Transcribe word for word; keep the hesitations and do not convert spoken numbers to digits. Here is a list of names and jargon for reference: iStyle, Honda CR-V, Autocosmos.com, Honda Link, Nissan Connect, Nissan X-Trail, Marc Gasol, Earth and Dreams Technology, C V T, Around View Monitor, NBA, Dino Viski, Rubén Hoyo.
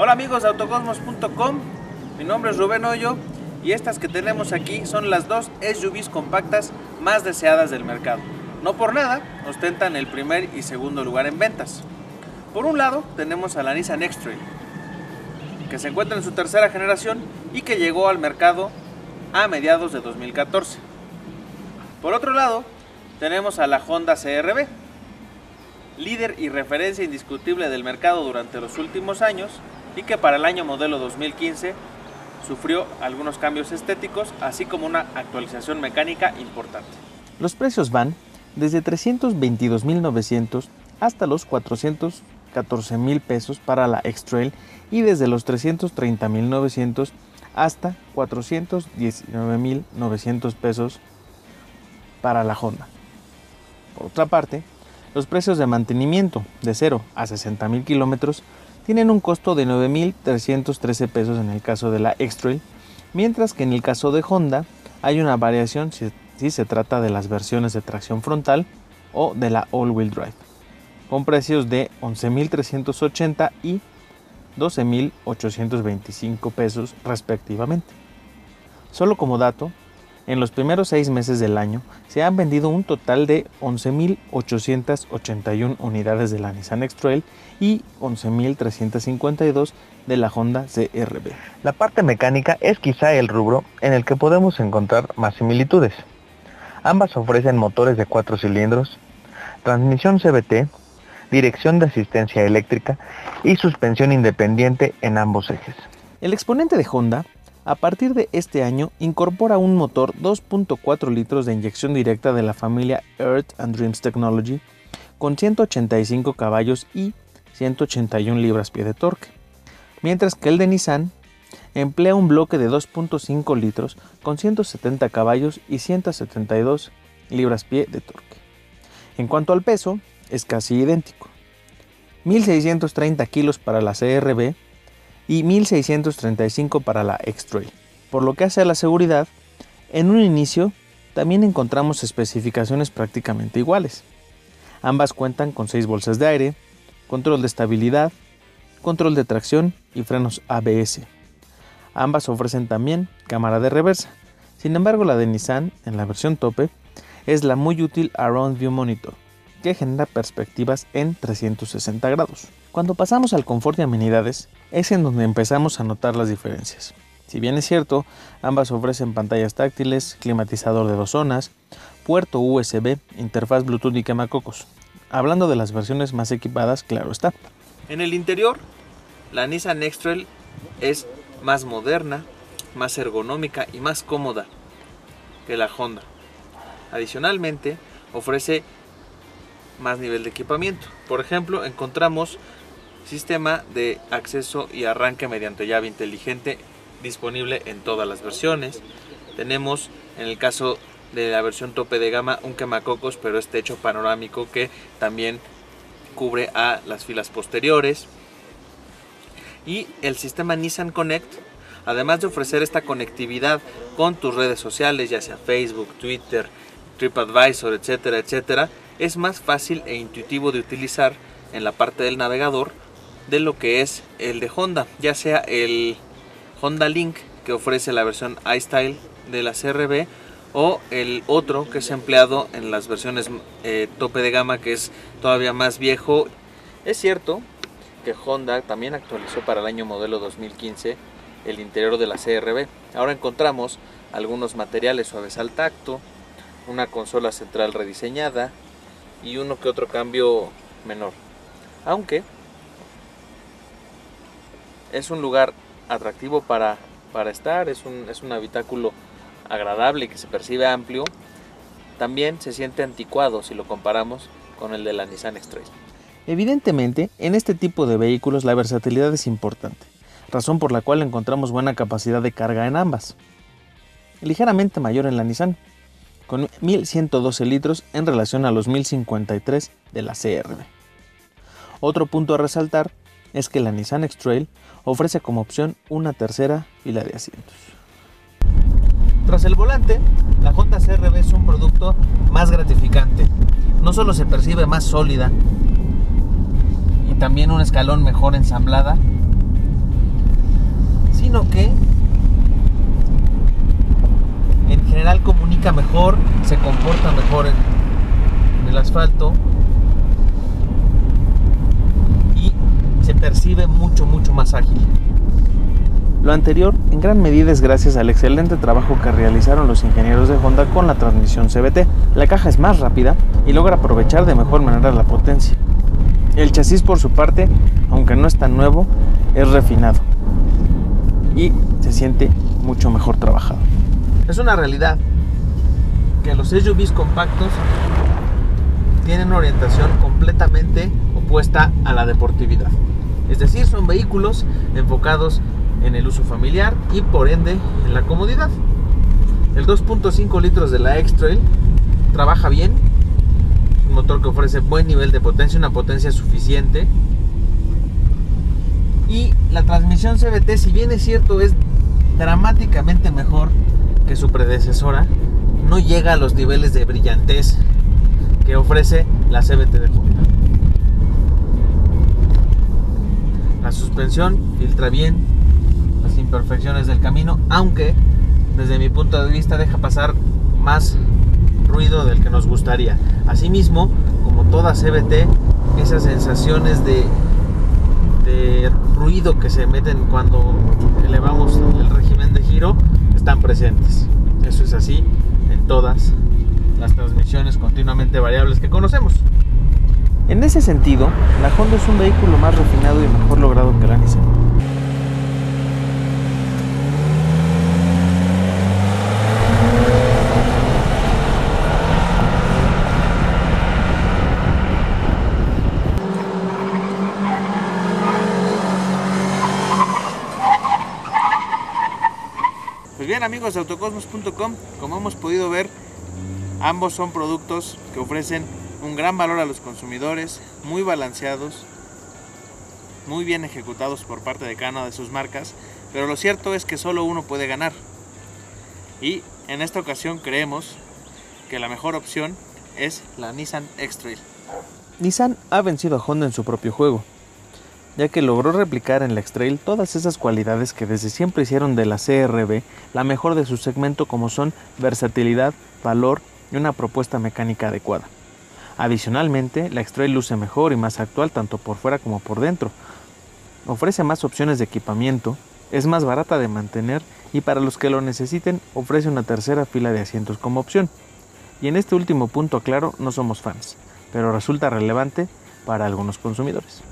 Hola amigos de Autocosmos punto com, mi nombre es Rubén Hoyo y estas que tenemos aquí son las dos S U Vs compactas más deseadas del mercado. No por nada ostentan el primer y segundo lugar en ventas. Por un lado tenemos a la Nissan X-Trail, que se encuentra en su tercera generación y que llegó al mercado a mediados de dos mil catorce. Por otro lado tenemos a la Honda C R V, líder y referencia indiscutible del mercado durante los últimos años y que para el año modelo dos mil quince sufrió algunos cambios estéticos así como una actualización mecánica importante. Los precios van desde trescientos veintidós mil novecientos hasta los cuatrocientos catorce mil pesos para la X-Trail y desde los trescientos treinta mil novecientos hasta cuatrocientos diecinueve mil novecientos pesos para la Honda. Por otra parte, los precios de mantenimiento de cero a sesenta mil kilómetros tienen un costo de nueve mil trescientos trece pesos en el caso de la X-Trail, mientras que en el caso de Honda hay una variación si, si se trata de las versiones de tracción frontal o de la all-wheel drive, con precios de once mil trescientos ochenta y doce mil ochocientos veinticinco pesos respectivamente. Solo como dato, en los primeros seis meses del año se han vendido un total de once mil ochocientos ochenta y uno unidades de la Nissan X-Trail y once mil trescientos cincuenta y dos de la Honda C R V. La parte mecánica es quizá el rubro en el que podemos encontrar más similitudes. Ambas ofrecen motores de cuatro cilindros, transmisión C V T, dirección de asistencia eléctrica y suspensión independiente en ambos ejes. El exponente de Honda, a partir de este año, incorpora un motor dos punto cuatro litros de inyección directa de la familia Earth and Dreams Technology con ciento ochenta y cinco caballos y ciento ochenta y uno libras-pie de torque, mientras que el de Nissan emplea un bloque de dos punto cinco litros con ciento setenta caballos y ciento setenta y dos libras-pie de torque. En cuanto al peso, es casi idéntico, mil seiscientos treinta kilos para la C R V y mil seiscientos treinta y cinco para la X-Trail. Por lo que hace a la seguridad, en un inicio también encontramos especificaciones prácticamente iguales. Ambas cuentan con seis bolsas de aire, control de estabilidad, control de tracción y frenos A B S. Ambas ofrecen también cámara de reversa. Sin embargo, la de Nissan, en la versión tope, es la muy útil Around View Monitor, que genera perspectivas en trescientos sesenta grados. Cuando pasamos al confort y amenidades, es en donde empezamos a notar las diferencias. Si bien es cierto, ambas ofrecen pantallas táctiles, climatizador de dos zonas, puerto U S B, interfaz Bluetooth y quemacocos. Hablando de las versiones más equipadas, claro está. En el interior, la Nissan X-Trail es más moderna, más ergonómica y más cómoda que la Honda. Adicionalmente, ofrece más nivel de equipamiento. Por ejemplo, encontramos sistema de acceso y arranque mediante llave inteligente disponible en todas las versiones. Tenemos, en el caso de la versión tope de gama, un quemacocos, pero es techo panorámico que también cubre a las filas posteriores. Y el sistema Nissan Connect, además de ofrecer esta conectividad con tus redes sociales, ya sea Facebook, Twitter, TripAdvisor, etcétera, etcétera, es más fácil e intuitivo de utilizar en la parte del navegador de lo que es el de Honda, ya sea el Honda Link que ofrece la versión iStyle de la C R V o el otro que es empleado en las versiones eh, tope de gama, que es todavía más viejo. Es cierto que Honda también actualizó para el año modelo dos mil quince el interior de la C R V. Ahora encontramos algunos materiales suaves al tacto, una consola central rediseñada y uno que otro cambio menor, aunque es un lugar atractivo para, para estar, es un, es un habitáculo agradable y que se percibe amplio. También se siente anticuado si lo comparamos con el de la Nissan X-Trail. Evidentemente, en este tipo de vehículos la versatilidad es importante, razón por la cual encontramos buena capacidad de carga en ambas, ligeramente mayor en la Nissan, con mil ciento doce litros en relación a los mil cincuenta y tres de la C R V. Otro punto a resaltar es que la Nissan X-Trail ofrece como opción una tercera fila de asientos. Tras el volante, la Honda C R V es un producto más gratificante. No solo se percibe más sólida y también un escalón mejor ensamblada, general comunica mejor, se comporta mejor en, en el asfalto y se percibe mucho, mucho más ágil. Lo anterior en gran medida es gracias al excelente trabajo que realizaron los ingenieros de Honda con la transmisión C V T. La caja es más rápida y logra aprovechar de mejor manera la potencia. El chasis, por su parte, aunque no es tan nuevo, es refinado y se siente mucho mejor trabajado. Es una realidad que los S U Vs compactos tienen una orientación completamente opuesta a la deportividad. Es decir, son vehículos enfocados en el uso familiar y por ende en la comodidad. El dos punto cinco litros de la X-Trail trabaja bien, un motor que ofrece buen nivel de potencia, una potencia suficiente, y la transmisión C V T, si bien es cierto es dramáticamente mejor que su predecesora, no llega a los niveles de brillantez que ofrece la C V T de Honda. La suspensión filtra bien las imperfecciones del camino, aunque desde mi punto de vista deja pasar más ruido del que nos gustaría. Asimismo, como toda C V T, esas sensaciones de, de ruido que se meten cuando elevamos el régimen de giro están presentes. Eso es así en todas las transmisiones continuamente variables que conocemos. En ese sentido, la Honda es un vehículo más refinado y mejor logrado que la Nissan. Bien, amigos de Autocosmos punto com, como hemos podido ver, ambos son productos que ofrecen un gran valor a los consumidores, muy balanceados, muy bien ejecutados por parte de cada una de sus marcas, pero lo cierto es que solo uno puede ganar. Y en esta ocasión creemos que la mejor opción es la Nissan X-Trail. Nissan ha vencido a Honda en su propio juego, ya que logró replicar en la X-Trail todas esas cualidades que desde siempre hicieron de la C R V la mejor de su segmento, como son versatilidad, valor y una propuesta mecánica adecuada. Adicionalmente, la X-Trail luce mejor y más actual tanto por fuera como por dentro. Ofrece más opciones de equipamiento, es más barata de mantener y para los que lo necesiten ofrece una tercera fila de asientos como opción. Y en este último punto, claro, no somos fans, pero resulta relevante para algunos consumidores.